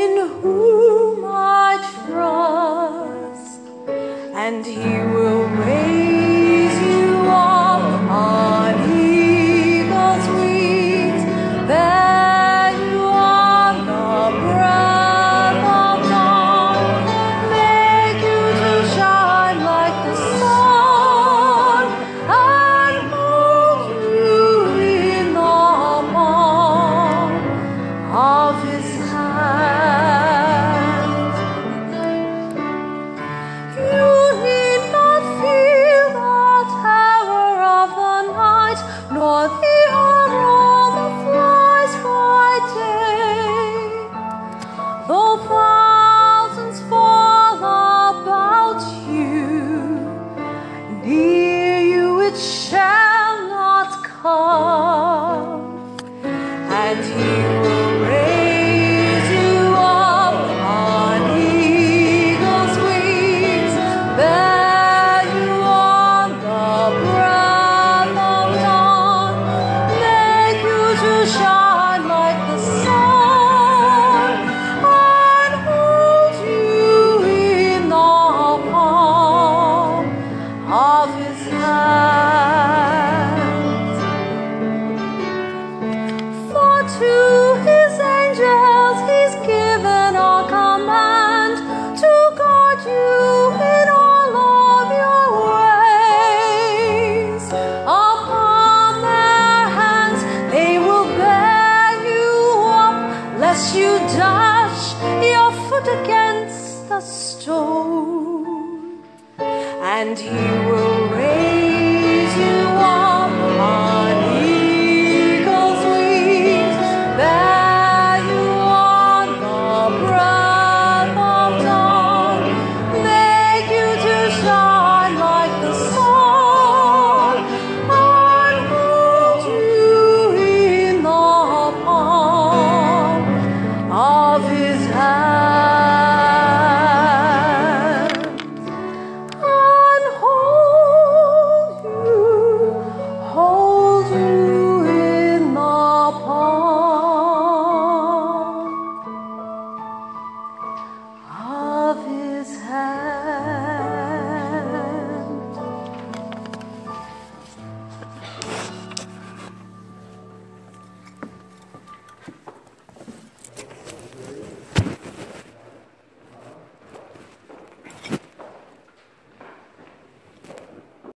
in whom I trust, and He will raise you up on eagle's wings. Then you on the breath of dawn, make you to shine like the sun, and hold you in the palm of His hand. And He will raise you up on eagle's wings. Bear you on the breath of dawn, make you to shine like the sun, and hold you in the palm of His hand. To His angels He's given a command to guard you in all of your ways. Upon their hands they will bear you up, lest you dash your foot against the stone. And He will raise